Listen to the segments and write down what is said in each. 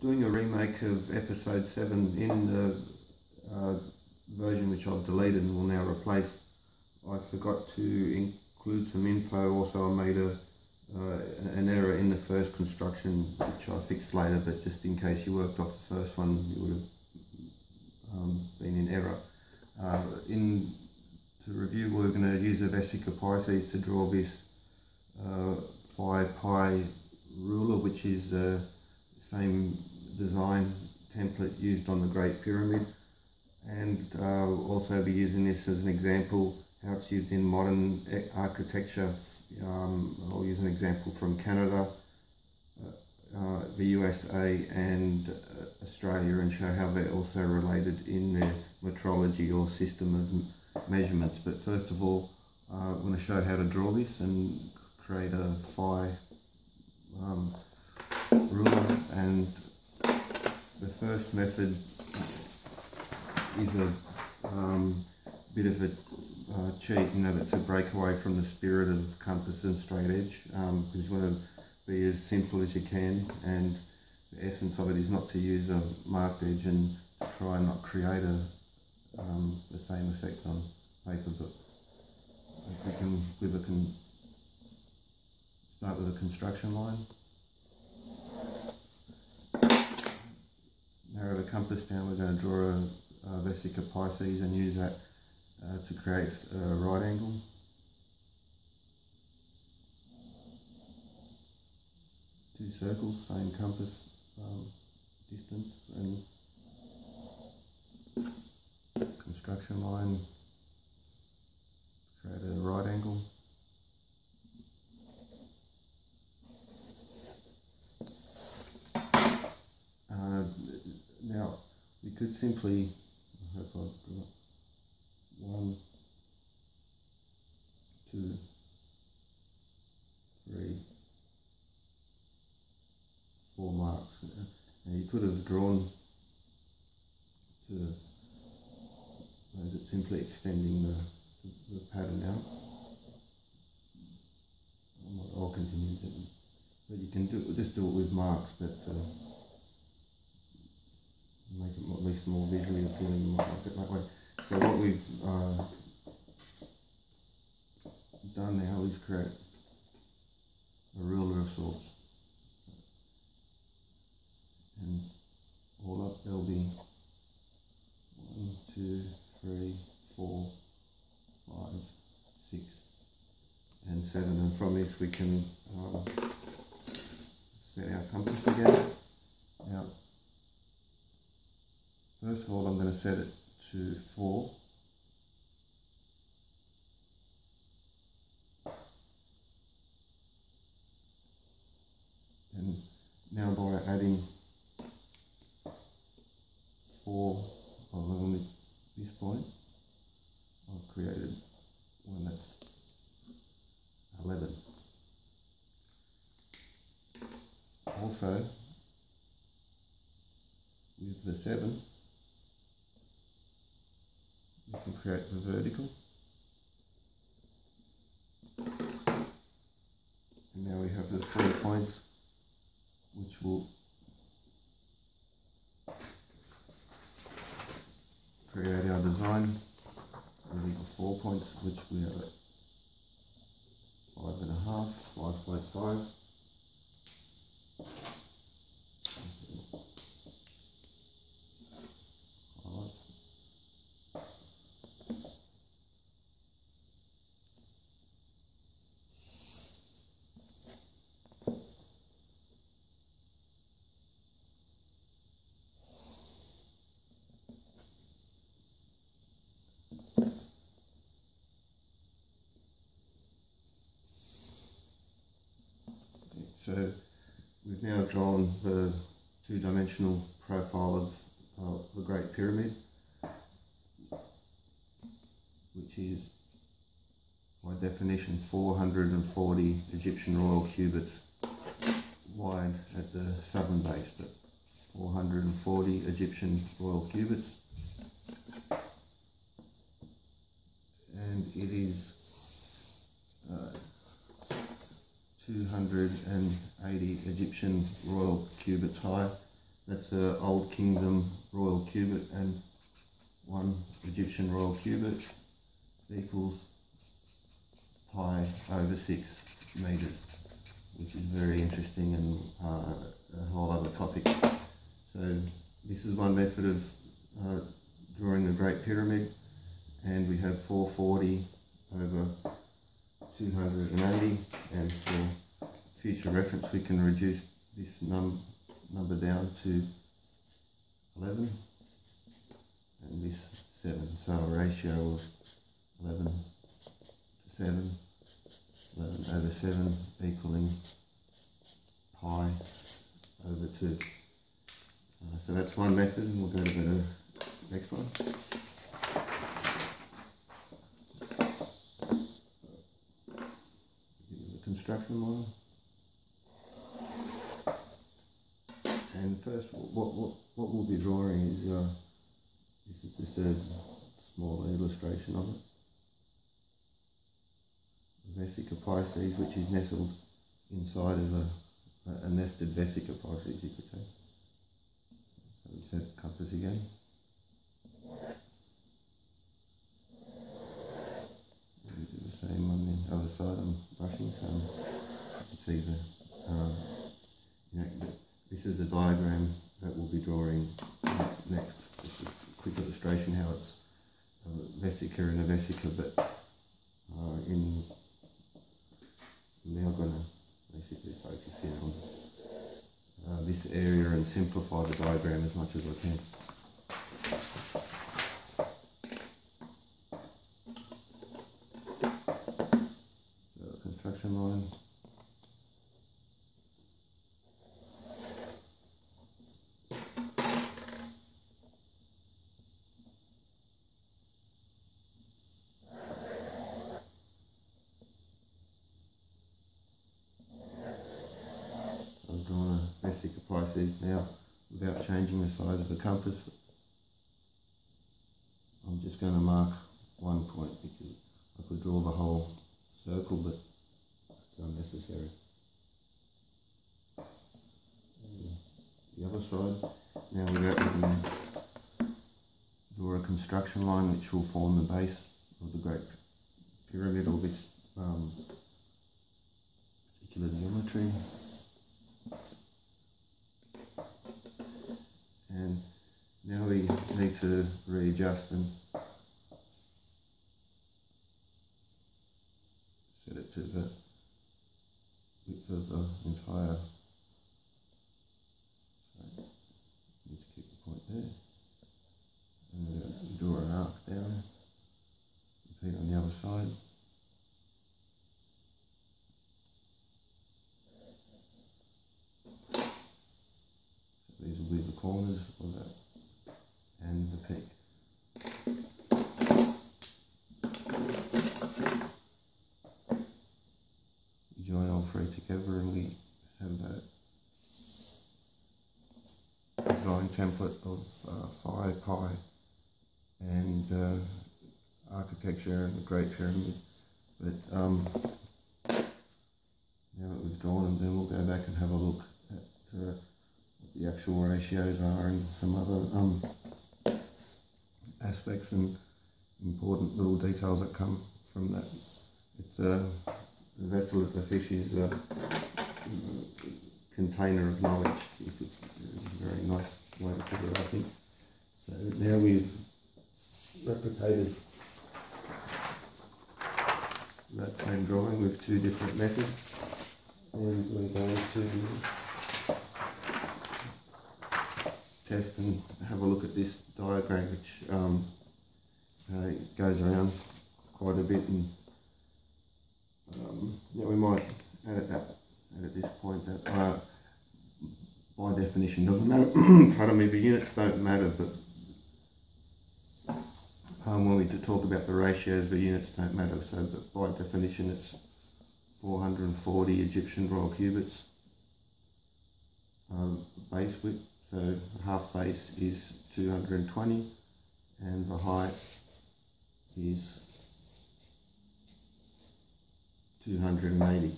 doing a remake of episode 7 in the version which I've deleted and will now replace. I forgot to include some info. Also, I made an error in the first construction, which I fixed later, but just in case you worked off the first one, you would have been in error. To review, we're going to use the Vesica Piscis to draw this Phi Pi ruler, which is the same design template used on the Great Pyramid, and also be using this as an example how it's used in modern architecture. I'll use an example from Canada, the USA and Australia, and show how they're also related in their metrology or system of measurements. But first of all, I want to show how to draw this and create a phi ruler. And the first method is a bit of a cheat in that it's a breakaway from the spirit of compass and straight edge, because you want to be as simple as you can, and the essence of it is not to use a marked edge and try and not create the same effect on paper. But if we can, start with a construction line, narrow the compass down, we're going to draw a Vesica Piscis and use that to create a right angle. Two circles, same compass distance, and construction line, create a right angle. Now we could simply, I hope I've got 1, 2, 3, 4 marks, and you could have drawn to, as it's simply extending the pattern out. I'll continue, but you can just do it with marks, but make it at least more visually appealing. You might like it that way. So what we've done now is create a ruler of sorts, and all up there'll be 1, 2, 3, 4, 5, 6 and 7, and from this we can set our compass together. Now first of all I'm going to set it to 4, and now by adding 4 along this point, I've created one that's 11. Also, with the 7, we can create the vertical, and now we have the 3 points which will create our design. We've got 4 points which we have at 5.5, 5.5. So we've now drawn the 2-dimensional profile of the Great Pyramid, which is by definition 440 Egyptian royal cubits wide at the southern base, but 440 Egyptian royal cubits, and it is 280 Egyptian royal cubits high That's an Old Kingdom royal cubit and one Egyptian royal cubit equals pi over 6 meters, which is very interesting and a whole other topic. So this is one method of drawing the Great Pyramid, and we have 440 over 280, and for future reference we can reduce this number down to 11 and this 7, so a ratio of 11 to 7, 11 over 7 equaling pi over 2. So that's one method, and we'll go to the next one. The construction model. And first, what we'll be drawing is just a small illustration of it. Vesica Piscis, which is nestled inside of a nested Vesica Piscis, you could say. So we set compass again. We do the same on the other side. I'm brushing, so you can see the. This is the diagram that we'll be drawing next. Just a quick illustration how it's a vesica and a vesica, but I'm now going to basically focus in on this area and simplify the diagram as much as I can. So, construction line. Now, without changing the size of the compass, I'm just going to mark one point because I could draw the whole circle, but it's unnecessary. And the other side, now we're going to draw a construction line which will form the base of the Great Pyramid, or this particular geometry. And now we need to readjust and set it to the width of the entire. So need to keep the point there. And we're going to draw an arc down. Repeat on the other side. These will be the corners of that and the peak. You join all three together and we have a design template of Phi Pi and architecture and the Great Pyramid. But now that we've drawn them, then we'll go back and have a look at the actual ratios are and some other aspects and important little details that come from that. It's the vessel of the fish is a container of knowledge. It's a very nice way to put it, I think. So now we've replicated that same drawing with two different methods, and we're going to test and have a look at this diagram, which goes around quite a bit, and yeah, we might add at this point that by definition doesn't matter. Pardon me, the units don't matter, but when we talk about the ratios, the units don't matter. So that by definition, it's 440 Egyptian royal cubits base width. So half base is 220 and the height is 280,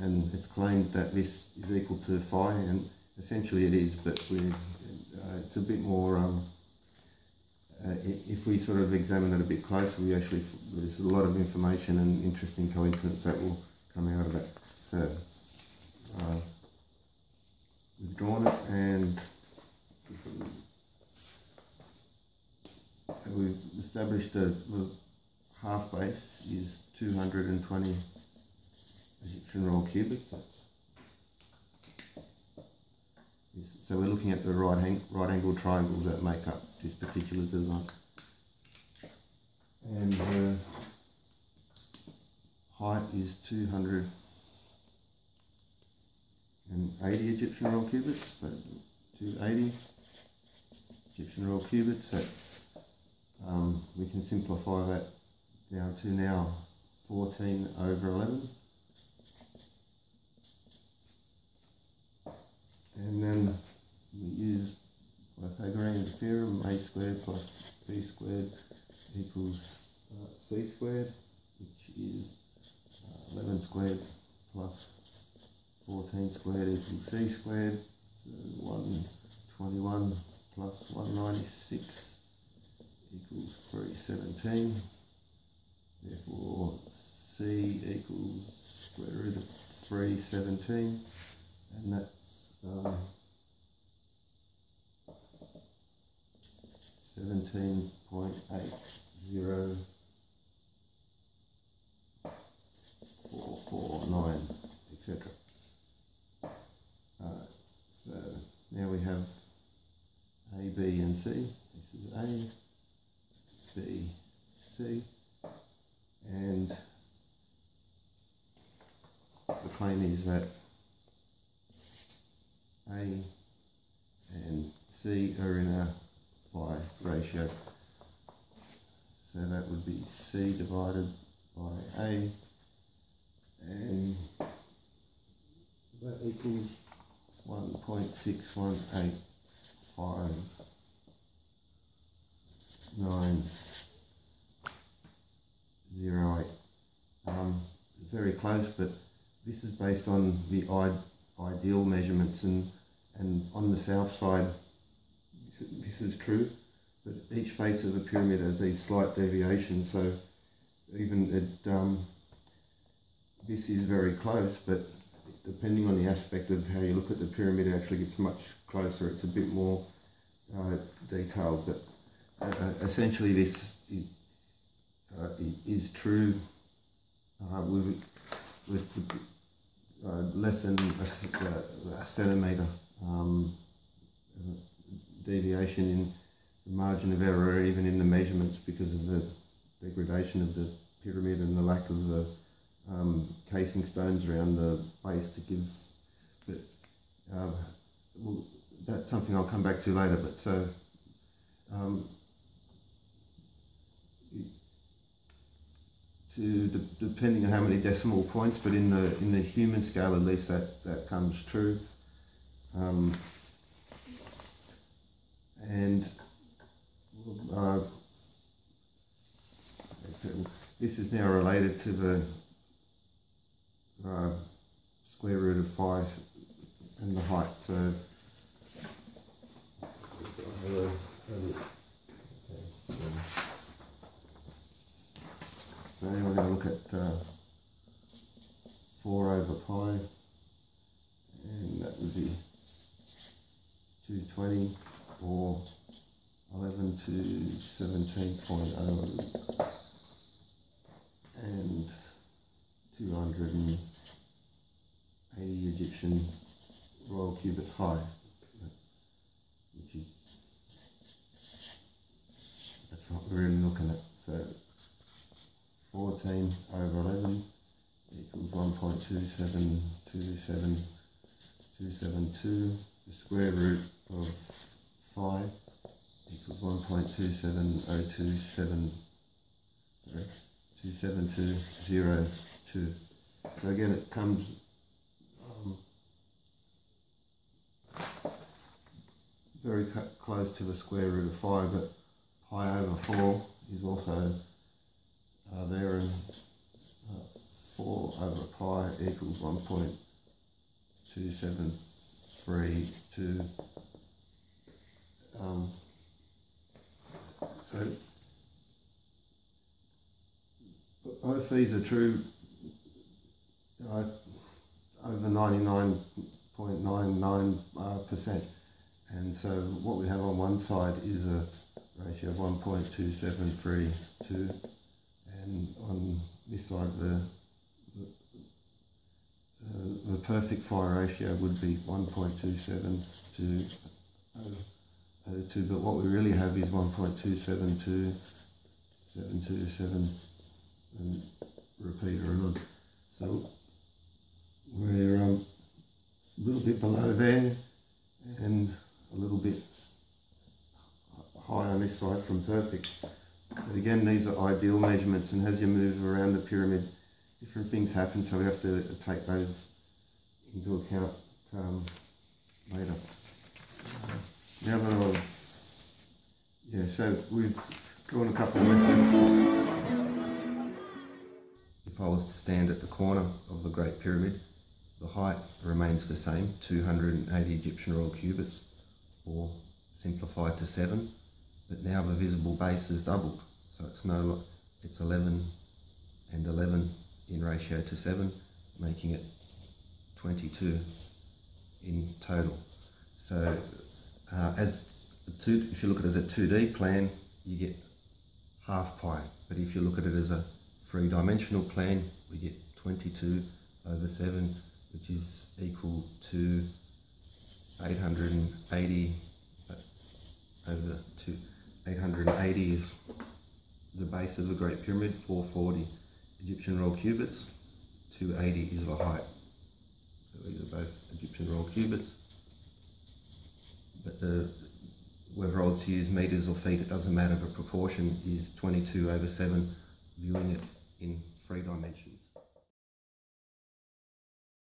and it's claimed that this is equal to phi, and essentially it is, but with, it's a bit more, if we sort of examine it a bit closer, we actually, there's a lot of information and interesting coincidence that will come out of it. So, we've drawn it, and so we've established a half base is 220 Egyptian royal cubits. So we're looking at the right angle triangles that make up this particular design. And the height is 280 Egyptian royal cubits, so 280 Egyptian royal cubits. So we can simplify that down to now 14/11. And then we use Pythagorean theorem, a squared plus b squared equals c squared, which is 11 squared plus 14 squared equals c squared, so 121 plus 196 equals 317, therefore c equals square root of 317, and that's 17.80449, etc. So now we have A, B, and C. This is A, B, C, and the claim is that A and C are in a Phi ratio, so that would be C divided by A, and that equals 1.618590.8. Very close, but this is based on the ideal measurements, and on the south side this is true, but each face of the pyramid has a slight deviation, so even at this is very close, but depending on the aspect of how you look at the pyramid, it actually gets much closer. It's a bit more detailed, but essentially this is true with less than a centimetre deviation in the margin of error, even in the measurements, because of the degradation of the pyramid and the lack of the casing stones around the base to give. But well, that's something I'll come back to later. But so depending on how many decimal points, but in the human scale at least that comes true. This is now related to the square root of phi and the height. So now we're going to look at 4/pi, and that would be 220 or 11 to 17.0 and 280 Egyptian royal cubits high, which is, that's what we're really looking at. So 14/11 equals 1.272772. The square root of phi equals 1.27202. So again, it comes very close to the square root of phi, but pi/4 is also there, and 4/pi equals 1.27 3, 2. So both these are true over 99.99%. And so what we have on one side is a ratio of 1.2732, and on this side the perfect Phi ratio would be 1.2720. But what we really have is 1.272727, and repeat around. So we're a little bit below there and a little bit high on this side from perfect. But again, these are ideal measurements, and as you move around the pyramid, different things happen, so we have to take those into account later. Now that so we've drawn a couple of methods. If I was to stand at the corner of the Great Pyramid, the height remains the same, 280 Egyptian royal cubits, or simplified to 7, but now the visible base is doubled, so it's 11 and 11 in ratio to 7, making it 22 in total. So if you look at it as a 2D plan, you get half pi, but if you look at it as a 3-dimensional plan, we get 22 over 7, which is equal to 880 over 2. 880 is the base of the Great Pyramid, 440 Egyptian royal cubits, 280 is the height. So these are both Egyptian royal cubits, but whether I was to use meters or feet, it doesn't matter. The proportion is 22 over 7, viewing it in 3 dimensions.